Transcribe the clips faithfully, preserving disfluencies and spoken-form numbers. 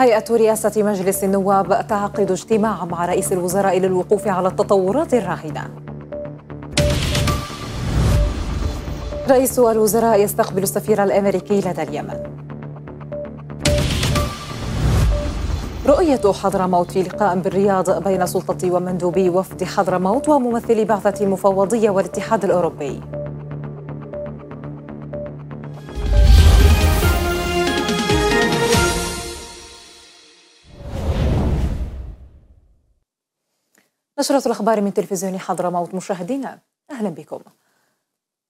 هيئة رئاسة مجلس النواب تعقد اجتماع مع رئيس الوزراء للوقوف على التطورات الراهنة. رئيس الوزراء يستقبل السفير الأمريكي لدى اليمن. رؤية حضرموت في لقاء بالرياض بين سلطة ومندوبي وفد حضرموت وممثلي بعثة المفوضية والاتحاد الأوروبي. نشرة الأخبار من تلفزيون حضرموت، مشاهدينا أهلا بكم.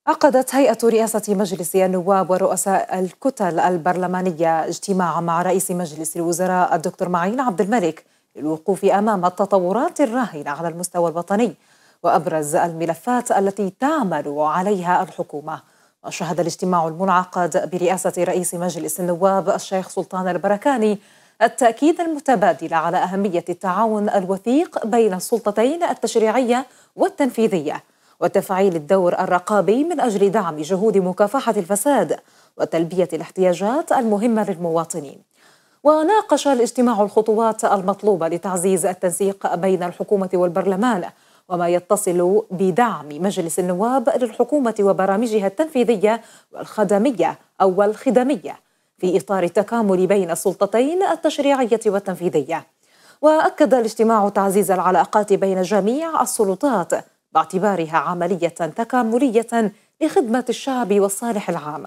عقدت هيئة رئاسة مجلس النواب ورؤساء الكتل البرلمانية اجتماع مع رئيس مجلس الوزراء الدكتور معين عبد الملك للوقوف أمام التطورات الراهنة على المستوى الوطني وأبرز الملفات التي تعمل عليها الحكومة. وشهد الاجتماع المنعقد برئاسة رئيس مجلس النواب الشيخ سلطان البركاني التأكيد المتبادل على أهمية التعاون الوثيق بين السلطتين التشريعية والتنفيذية وتفعيل الدور الرقابي من أجل دعم جهود مكافحة الفساد وتلبية الاحتياجات المهمة للمواطنين. وناقش الاجتماع الخطوات المطلوبة لتعزيز التنسيق بين الحكومة والبرلمان وما يتصل بدعم مجلس النواب للحكومة وبرامجها التنفيذية والخدمية أو الخدمية في إطار التكامل بين السلطتين التشريعية والتنفيذية. وأكد الاجتماع تعزيز العلاقات بين جميع السلطات باعتبارها عملية تكاملية لخدمة الشعب والصالح العام.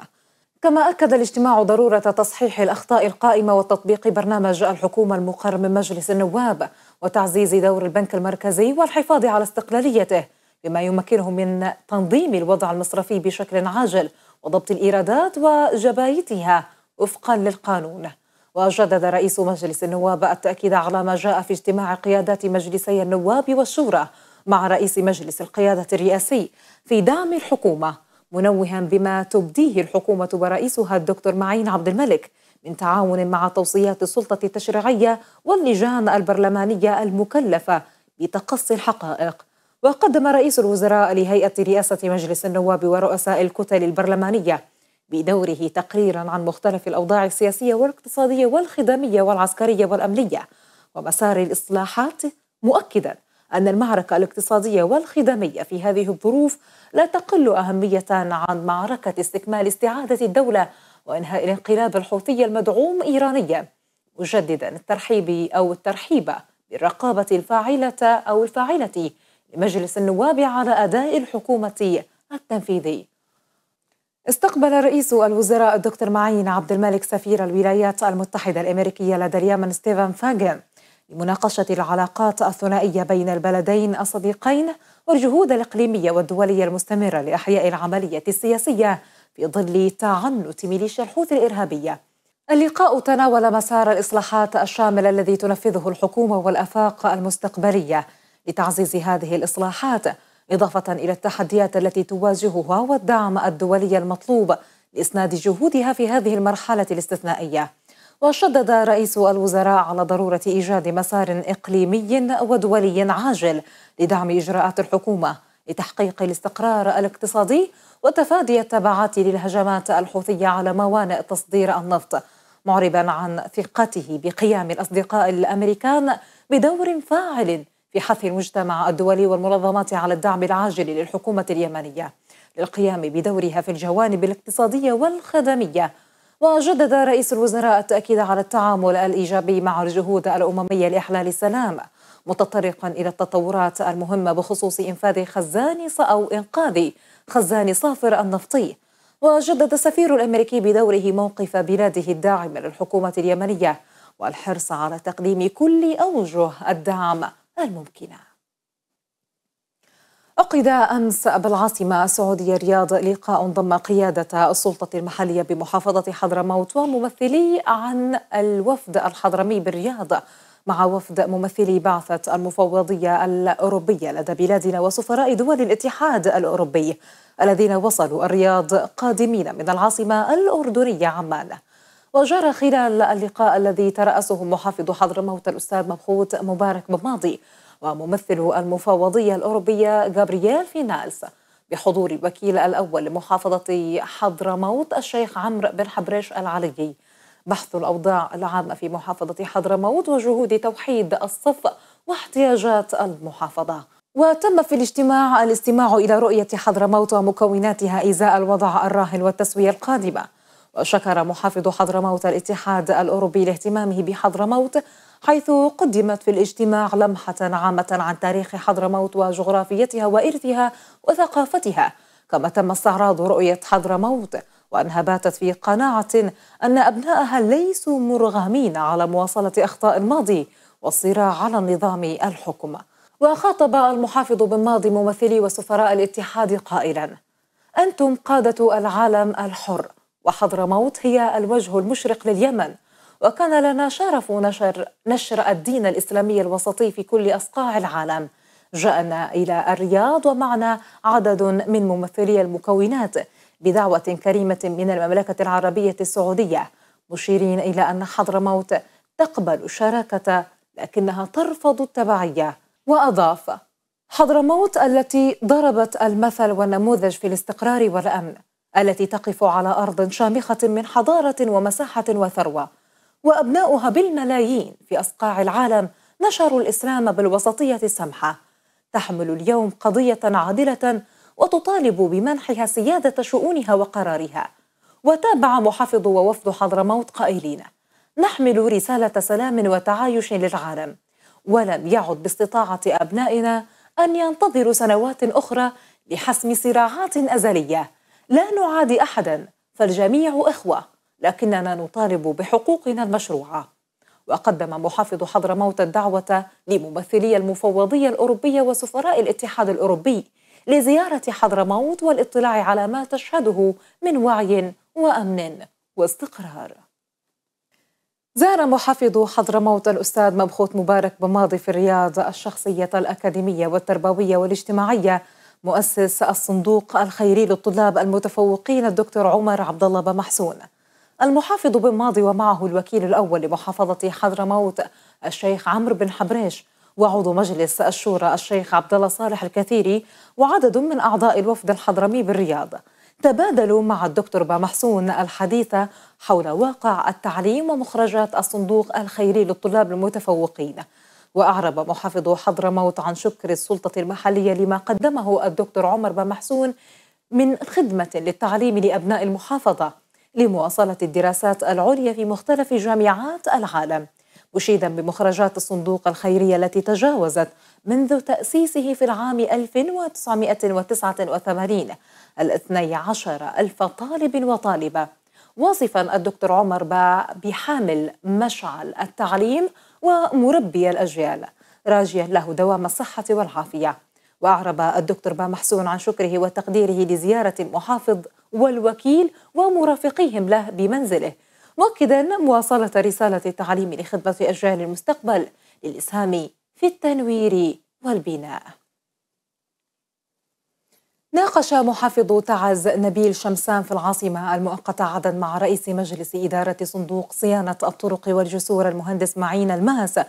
كما أكد الاجتماع ضرورة تصحيح الأخطاء القائمة وتطبيق برنامج الحكومة المقر من مجلس النواب وتعزيز دور البنك المركزي والحفاظ على استقلاليته بما يمكنه من تنظيم الوضع المصرفي بشكل عاجل وضبط الإيرادات وجبايتها وفقا للقانون. وجدد رئيس مجلس النواب التأكيد على ما جاء في اجتماع قيادات مجلسي النواب والشورى مع رئيس مجلس القيادة الرئاسي في دعم الحكومة، منوها بما تبديه الحكومة ورئيسها الدكتور معين عبد الملك من تعاون مع توصيات السلطة التشريعية واللجان البرلمانية المكلفة بتقصي الحقائق. وقدم رئيس الوزراء لهيئة رئاسة مجلس النواب ورؤساء الكتل البرلمانية بدوره تقريرا عن مختلف الأوضاع السياسية والاقتصادية والخدمية والعسكرية والأمنية ومسار الإصلاحات، مؤكدا أن المعركة الاقتصادية والخدمية في هذه الظروف لا تقل أهمية عن معركة استكمال استعادة الدولة وإنهاء الانقلاب الحوثي المدعوم إيرانيا، مجددا الترحيب أو الترحيب بالرقابة الفاعلة أو الفاعلة لمجلس النواب على أداء الحكومة التنفيذي. استقبل رئيس الوزراء الدكتور معين عبد الملك سفير الولايات المتحدة الأمريكية لدى اليمن ستيفن فاجن لمناقشة العلاقات الثنائية بين البلدين الصديقين والجهود الإقليمية والدولية المستمرة لإحياء العملية السياسية في ظل تعنت ميليشيا الحوثي الإرهابية. اللقاء تناول مسار الإصلاحات الشامل الذي تنفذه الحكومة والآفاق المستقبلية لتعزيز هذه الإصلاحات، إضافة إلى التحديات التي تواجهها والدعم الدولي المطلوب لإسناد جهودها في هذه المرحلة الاستثنائية. وشدد رئيس الوزراء على ضرورة إيجاد مسار إقليمي ودولي عاجل لدعم إجراءات الحكومة لتحقيق الاستقرار الاقتصادي وتفادي التبعات للهجمات الحوثية على موانئ تصدير النفط، معربا عن ثقته بقيام الأصدقاء الأمريكان بدور فاعل في حث المجتمع الدولي والمنظمات على الدعم العاجل للحكومة اليمنية للقيام بدورها في الجوانب الاقتصادية والخدمية. وجدد رئيس الوزراء التأكيد على التعامل الإيجابي مع الجهود الأممية لإحلال السلام، متطرقا إلى التطورات المهمة بخصوص إنفاذ خزان أو إنقاذ خزان صافر النفطي. وجدد السفير الأمريكي بدوره موقف بلاده الداعمة للحكومة اليمنية والحرص على تقديم كل أوجه الدعم الممكنة. عقد أمس بالعاصمة السعودية الرياض لقاء ضم قيادة السلطة المحلية بمحافظة حضرموت وممثلي عن الوفد الحضرمي بالرياض مع وفد ممثلي بعثة المفوضية الأوروبية لدى بلادنا وسفراء دول الاتحاد الأوروبي الذين وصلوا الرياض قادمين من العاصمة الأردنية عمان. وجرى خلال اللقاء الذي ترأسه محافظ حضرموت الأستاذ مبخوت مبارك بن ماضي وممثل المفوضية الأوروبية جابرييل فينالس بحضور الوكيل الأول لمحافظة حضرموت الشيخ عمرو بن حبريش العلي. بحث الأوضاع العامة في محافظة حضرموت وجهود توحيد الصف واحتياجات المحافظة. وتم في الاجتماع الاستماع إلى رؤية حضرموت ومكوناتها إزاء الوضع الراهن والتسوية القادمة. وشكر محافظ حضرموت الاتحاد الأوروبي لاهتمامه بحضرموت، حيث قدمت في الاجتماع لمحة عامة عن تاريخ حضرموت وجغرافيتها وإرثها وثقافتها، كما تم استعراض رؤية حضرموت، وأنها باتت في قناعة أن أبنائها ليسوا مرغمين على مواصلة أخطاء الماضي والصراع على النظام الحكم. وخاطب المحافظ بن ماضي ممثلي وسفراء الاتحاد قائلا: أنتم قادة العالم الحر، وحضرموت هي الوجه المشرق لليمن، وكان لنا شرف نشر, نشر الدين الإسلامي الوسطي في كل أصقاع العالم. جاءنا إلى الرياض ومعنا عدد من ممثلي المكونات بدعوة كريمة من المملكة العربية السعودية، مشيرين إلى أن حضرموت تقبل الشراكة لكنها ترفض التبعية. وأضاف: حضرموت التي ضربت المثل والنموذج في الاستقرار والأمن، التي تقف على أرض شامخة من حضارة ومساحة وثروة، وأبناؤها بالملايين في أصقاع العالم نشروا الإسلام بالوسطية السمحة، تحمل اليوم قضية عادلة وتطالب بمنحها سيادة شؤونها وقرارها. وتابع محافظ ووفد حضرموت قائلين: نحمل رسالة سلام وتعايش للعالم، ولم يعد باستطاعة أبنائنا أن ينتظروا سنوات أخرى لحسم صراعات أزلية. لا نعادي أحدا، فالجميع إخوة، لكننا نطالب بحقوقنا المشروعة. وقدم محافظ حضرموت الدعوة لممثلي المفوضية الأوروبية وسفراء الاتحاد الأوروبي لزيارة حضرموت والاطلاع على ما تشهده من وعي وأمن واستقرار. زار محافظ حضرموت الأستاذ مبخوت مبارك بن ماضي في الرياض الشخصية الأكاديمية والتربوية والاجتماعية مؤسس الصندوق الخيري للطلاب المتفوقين الدكتور عمر عبد الله بامحسون. المحافظ بن ماضي ومعه الوكيل الأول لمحافظة حضرموت الشيخ عمرو بن حبريش، وعضو مجلس الشورى الشيخ عبد الله صالح الكثيري، وعدد من أعضاء الوفد الحضرمي بالرياض، تبادلوا مع الدكتور بامحسون الحديث حول واقع التعليم ومخرجات الصندوق الخيري للطلاب المتفوقين. وأعرب محافظ حضرموت عن شكر السلطة المحلية لما قدمه الدكتور عمر بامحسون من خدمة للتعليم لأبناء المحافظة لمواصلة الدراسات العليا في مختلف جامعات العالم، مشيدا بمخرجات الصندوق الخيرية التي تجاوزت منذ تأسيسه في العام ألف وتسعمائة وتسعة وثمانين الاثني عشر ألف طالب وطالبة، واصفا الدكتور عمر بحامل مشعل التعليم ومربي الأجيال، راجيا له دوام الصحة والعافية. وأعرب الدكتور بامحسون عن شكره وتقديره لزيارة المحافظ والوكيل ومرافقيهم له بمنزله، مؤكدا مواصلة رسالة التعليم لخدمة أجيال المستقبل للإسهام في التنوير والبناء. ناقش محافظ تعز نبيل شمسان في العاصمة المؤقتة عدن مع رئيس مجلس إدارة صندوق صيانة الطرق والجسور المهندس معين الماس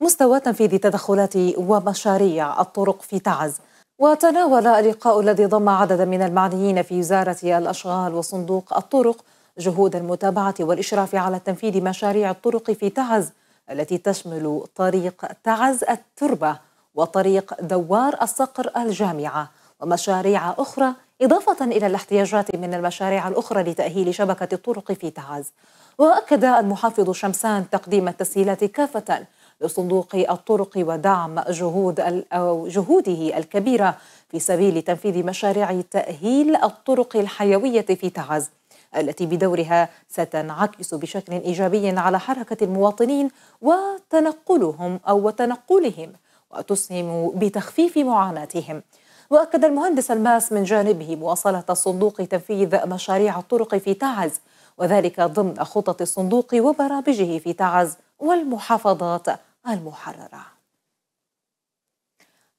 مستوى تنفيذ تدخلات ومشاريع الطرق في تعز. وتناول اللقاء الذي ضم عددا من المعنيين في وزارة الأشغال وصندوق الطرق جهود المتابعة والإشراف على تنفيذ مشاريع الطرق في تعز، التي تشمل طريق تعز التربة وطريق دوار الصقر الجامعة ومشاريع أخرى، إضافة إلى الاحتياجات من المشاريع الأخرى لتأهيل شبكة الطرق في تعز. وأكد المحافظ شمسان تقديم التسهيلات كافة لصندوق الطرق ودعم جهود أو جهوده الكبيرة في سبيل تنفيذ مشاريع تأهيل الطرق الحيوية في تعز، التي بدورها ستنعكس بشكل إيجابي على حركة المواطنين وتنقلهم أو تنقلهم وتسهم بتخفيف معاناتهم. وأكد المهندس الماس من جانبه مواصلة الصندوق تنفيذ مشاريع الطرق في تعز، وذلك ضمن خطط الصندوق وبرامجه في تعز والمحافظات المحررة.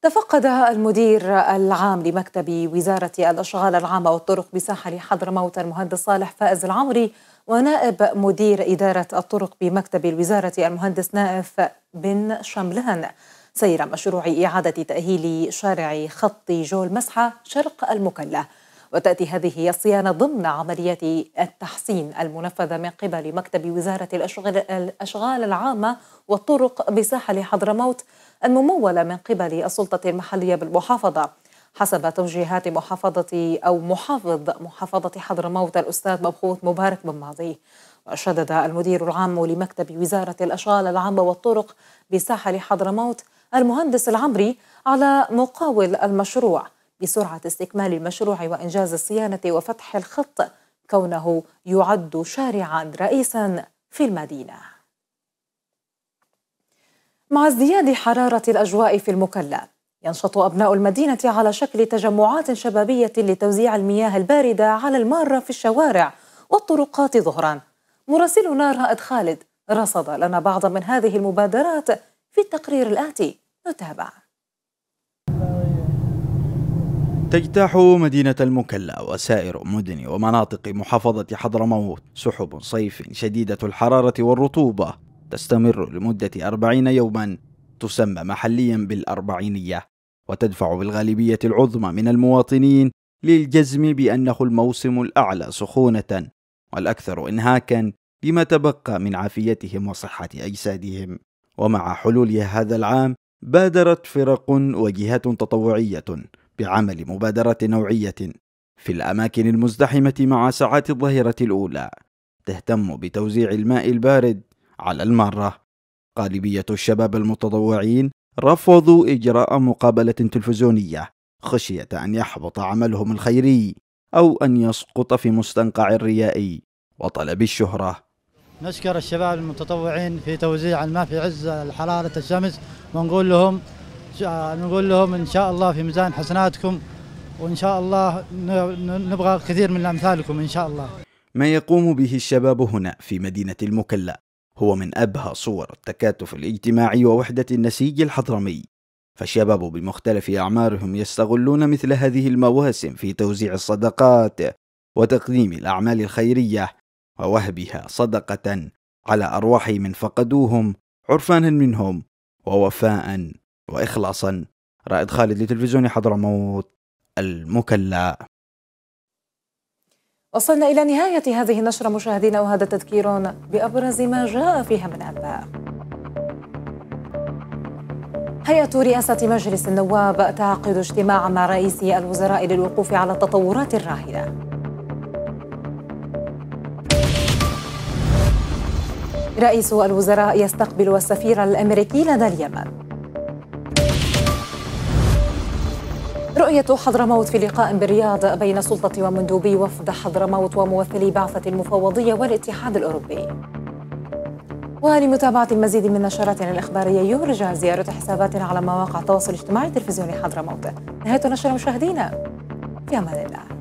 تفقد المدير العام لمكتب وزارة الأشغال العامة والطرق بساحل حضرموت المهندس صالح فائز العمري ونائب مدير إدارة الطرق بمكتب الوزارة المهندس نائف بن شملان سير مشروع إعادة تأهيل شارع خط جول مسحة شرق المكلا، وتأتي هذه الصيانة ضمن عمليات التحسين المنفذة من قبل مكتب وزارة الأشغال العامة والطرق بساحل حضرموت الممولة من قبل السلطة المحلية بالمحافظة حسب توجيهات محافظة أو محافظ محافظة حضرموت الأستاذ مبخوت مبارك بن ماضي. وشدد المدير العام لمكتب وزارة الأشغال العامة والطرق بساحل حضرموت المهندس العمري على مقاول المشروع بسرعة استكمال المشروع وإنجاز الصيانة وفتح الخط كونه يعد شارعا رئيسا في المدينة. مع ازدياد حرارة الأجواء في المكلا ينشط أبناء المدينة على شكل تجمعات شبابية لتوزيع المياه الباردة على المارة في الشوارع والطرقات ظهرا. مراسلنا رائد خالد رصد لنا بعض من هذه المبادرات في التقرير الآتي، نتابع. تجتاح مدينة المكلا وسائر مدن ومناطق محافظة حضرموت سحب صيف شديدة الحرارة والرطوبة تستمر لمدة أربعين يوما تسمى محليا بالأربعينية، وتدفع بالغالبية العظمى من المواطنين للجزم بأنه الموسم الأعلى سخونة والأكثر إنهاكا لما تبقى من عافيتهم وصحة أجسادهم. ومع حلول هذا العام بادرت فرق وجهات تطوعية بعمل مبادرة نوعية في الأماكن المزدحمة مع ساعات الظهيرة الأولى تهتم بتوزيع الماء البارد على المارة. غالبية الشباب المتطوعين رفضوا إجراء مقابلة تلفزيونية خشية أن يحبط عملهم الخيري أو أن يسقط في مستنقع الرياء وطلب الشهرة. نشكر الشباب المتطوعين في توزيع الماء في عز حرارة الشمس، ونقول لهم نقول لهم إن شاء الله في ميزان حسناتكم، وإن شاء الله نبغى كثير من أمثالكم إن شاء الله. ما يقوم به الشباب هنا في مدينة المكلا هو من أبهى صور التكاتف الاجتماعي ووحدة النسيج الحضرمي، فالشباب بمختلف أعمارهم يستغلون مثل هذه المواسم في توزيع الصدقات وتقديم الأعمال الخيرية ووهبها صدقة على أرواح من فقدوهم عرفانا منهم ووفاء وإخلاصا. رائد خالد لتلفزيون حضرموت المكلا. وصلنا إلى نهاية هذه النشرة مشاهدينا، وهذا تذكير بأبرز ما جاء فيها من أنباء. هيئة رئاسة مجلس النواب تعقد اجتماع مع رئيس الوزراء للوقوف على التطورات الراهنة. رئيس الوزراء يستقبل السفير الأمريكي لدى اليمن. رؤية حضرموت في لقاء بالرياض بين السلطة ومندوبي وفد حضرموت وممثلي بعثة المفوضية والاتحاد الأوروبي. ولمتابعة المزيد من نشراتنا الإخبارية يرجى زيارة حساباتنا على مواقع التواصل الاجتماعي تلفزيون حضرموت. نهاية النشرة مشاهدينا، في أمان الله.